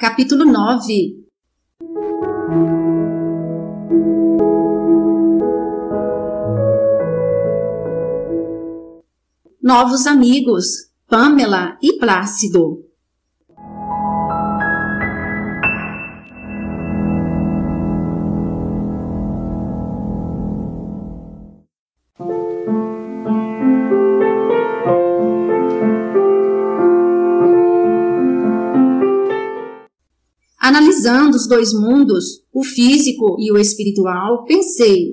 Capítulo 9. Novos amigos, Pamela e Plácido. Analisando os dois mundos, o físico e o espiritual, pensei: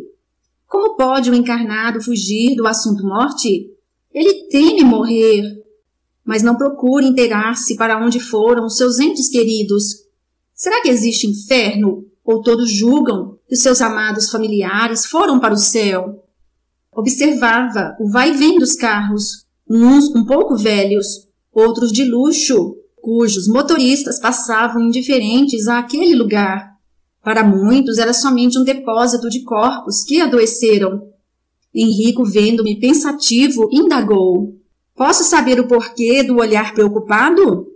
como pode o encarnado fugir do assunto morte? Ele teme morrer, mas não procura inteirar-se para onde foram os seus entes queridos. Será que existe inferno, ou todos julgam que os seus amados familiares foram para o céu? Observava o vai-vem dos carros, uns um pouco velhos, outros de luxo, cujos motoristas passavam indiferentes àquele lugar. Para muitos era somente um depósito de corpos que adoeceram. Henrico, vendo-me pensativo, indagou: posso saber o porquê do olhar preocupado?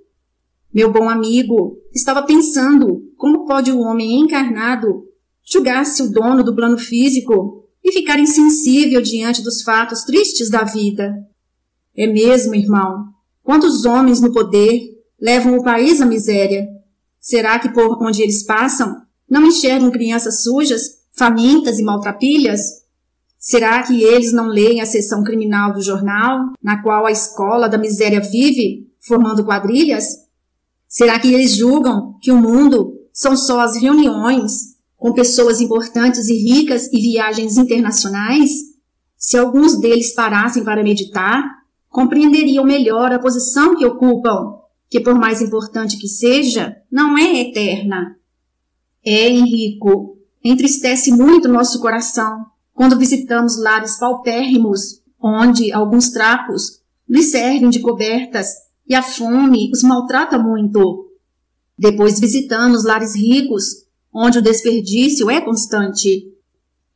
Meu bom amigo, estava pensando como pode o homem encarnado julgar-se o dono do plano físico e ficar insensível diante dos fatos tristes da vida. É mesmo, irmão, quantos homens no poder levam o país à miséria. Será que por onde eles passam não enxergam crianças sujas, famintas e maltrapilhas? Será que eles não leem a seção criminal do jornal, na qual a escola da miséria vive, formando quadrilhas? Será que eles julgam que o mundo são só as reuniões com pessoas importantes e ricas e viagens internacionais? Se alguns deles parassem para meditar, compreenderiam melhor a posição que ocupam, que por mais importante que seja, não é eterna. É, Henrico, entristece muito nosso coração quando visitamos lares paupérrimos, onde alguns trapos lhes servem de cobertas e a fome os maltrata muito. Depois visitamos lares ricos, onde o desperdício é constante.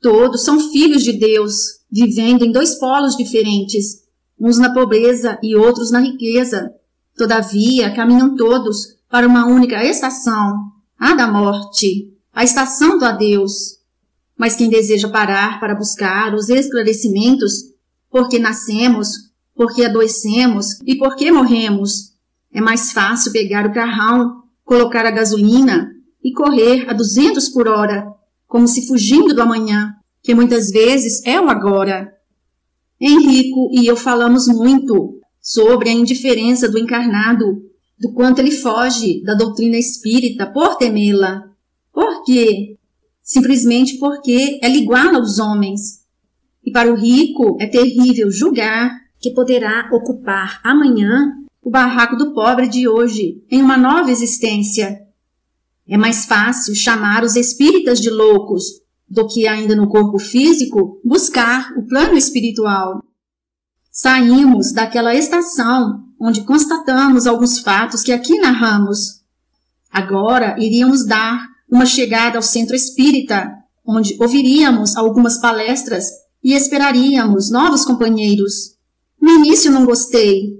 Todos são filhos de Deus, vivendo em dois polos diferentes, uns na pobreza e outros na riqueza. Todavia, caminham todos para uma única estação, a da morte, a estação do adeus. Mas quem deseja parar para buscar os esclarecimentos, porque nascemos, porque adoecemos e porque morremos, é mais fácil pegar o carrão, colocar a gasolina e correr a 200 km/h, como se fugindo do amanhã, que muitas vezes é o agora. Henrico e eu falamos muito sobre a indiferença do encarnado, do quanto ele foge da doutrina espírita por temê-la. Por quê? Simplesmente porque ela iguala aos homens. E para o rico é terrível julgar que poderá ocupar amanhã o barraco do pobre de hoje em uma nova existência. É mais fácil chamar os espíritas de loucos do que, ainda no corpo físico, buscar o plano espiritual. Saímos daquela estação onde constatamos alguns fatos que aqui narramos. Agora iríamos dar uma chegada ao centro espírita, onde ouviríamos algumas palestras e esperaríamos novos companheiros. No início não gostei.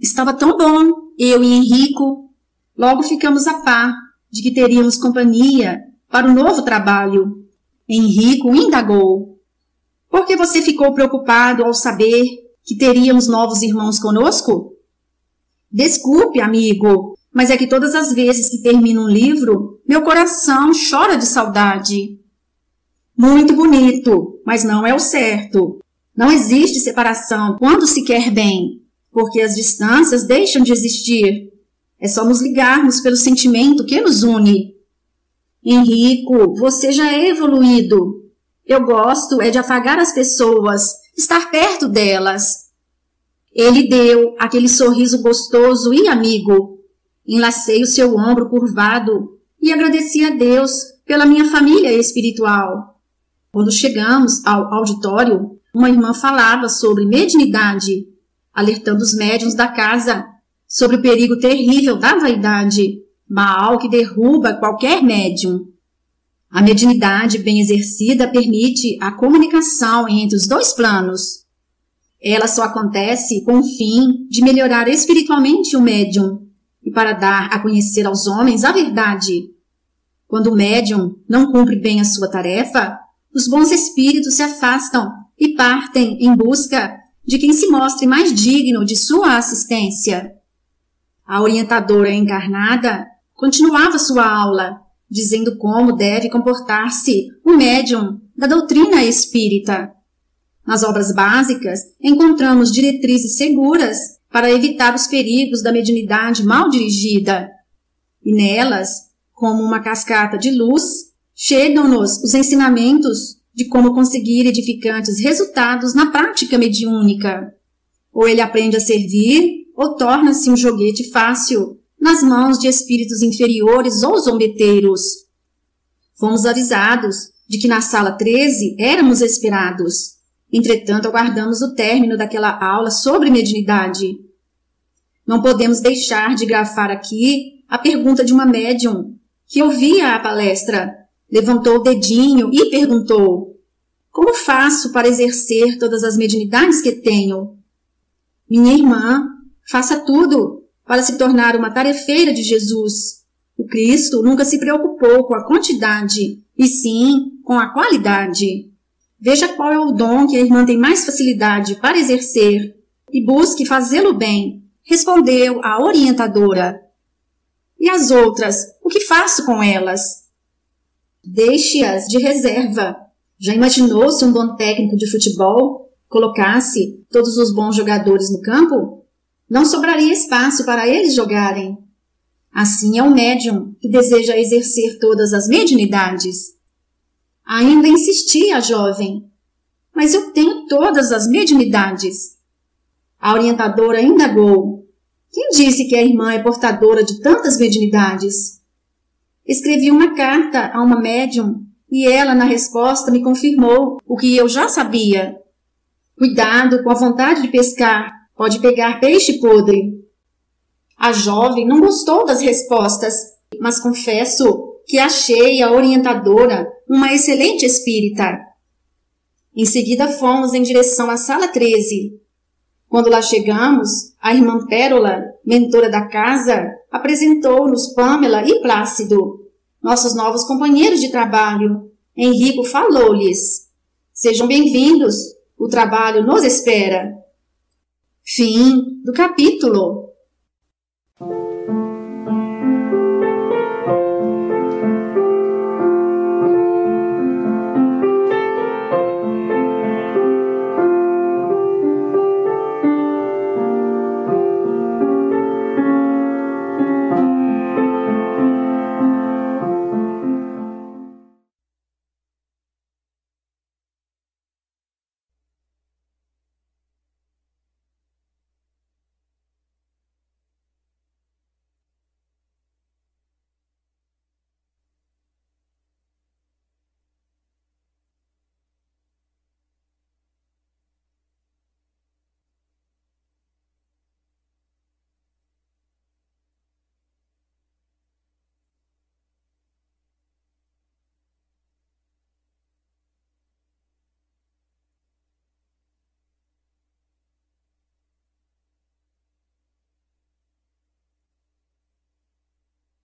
Estava tão bom, eu e Henrico. Logo ficamos a par de que teríamos companhia para o novo trabalho. Henrico indagou: por que você ficou preocupado ao saber que teríamos novos irmãos conosco? Desculpe, amigo, mas é que todas as vezes que termino um livro, meu coração chora de saudade. Muito bonito, mas não é o certo. Não existe separação quando se quer bem, porque as distâncias deixam de existir. É só nos ligarmos pelo sentimento que nos une. Henrico, você já é evoluído. Eu gosto é de afagar as pessoas, estar perto delas. Ele deu aquele sorriso gostoso e amigo. Enlacei o seu ombro curvado e agradeci a Deus pela minha família espiritual. Quando chegamos ao auditório, uma irmã falava sobre mediunidade, alertando os médiuns da casa sobre o perigo terrível da vaidade, mal que derruba qualquer médium. A mediunidade bem exercida permite a comunicação entre os dois planos. Ela só acontece com o fim de melhorar espiritualmente o médium, e para dar a conhecer aos homens a verdade. Quando o médium não cumpre bem a sua tarefa, os bons espíritos se afastam e partem em busca de quem se mostre mais digno de sua assistência. A orientadora encarnada continuava sua aula, dizendo como deve comportar-se o médium da doutrina espírita. Nas obras básicas, encontramos diretrizes seguras para evitar os perigos da mediunidade mal dirigida. E nelas, como uma cascata de luz, chegam-nos os ensinamentos de como conseguir edificantes resultados na prática mediúnica. Ou ele aprende a servir, ou torna-se um joguete fácil nas mãos de espíritos inferiores ou zombeteiros. Fomos avisados de que na sala 13 éramos esperados. Entretanto, aguardamos o término daquela aula sobre mediunidade. Não podemos deixar de grafar aqui a pergunta de uma médium que ouvia a palestra, levantou o dedinho e perguntou: como faço para exercer todas as mediunidades que tenho? Minha irmã, faça tudo para se tornar uma tarefeira de Jesus. O Cristo nunca se preocupou com a quantidade, e sim com a qualidade. Veja qual é o dom que a irmã tem mais facilidade para exercer e busque fazê-lo bem, respondeu a orientadora. E as outras, o que faço com elas? Deixe-as de reserva. Já imaginou se um bom técnico de futebol colocasse todos os bons jogadores no campo? Não sobraria espaço para eles jogarem. Assim é o médium que deseja exercer todas as mediunidades. Ainda insistia a jovem: mas eu tenho todas as mediunidades. A orientadora indagou: quem disse que a irmã é portadora de tantas mediunidades? Escrevi uma carta a uma médium e ela, na resposta, me confirmou o que eu já sabia. Cuidado com a vontade de pescar, pode pegar peixe podre. A jovem não gostou das respostas, mas confesso que achei a orientadora uma excelente espírita. Em seguida fomos em direção à sala 13. Quando lá chegamos, a irmã Pérola, mentora da casa, apresentou-nos Pamela e Plácido, nossos novos companheiros de trabalho. Henrico falou-lhes: sejam bem-vindos, o trabalho nos espera. Fim do capítulo.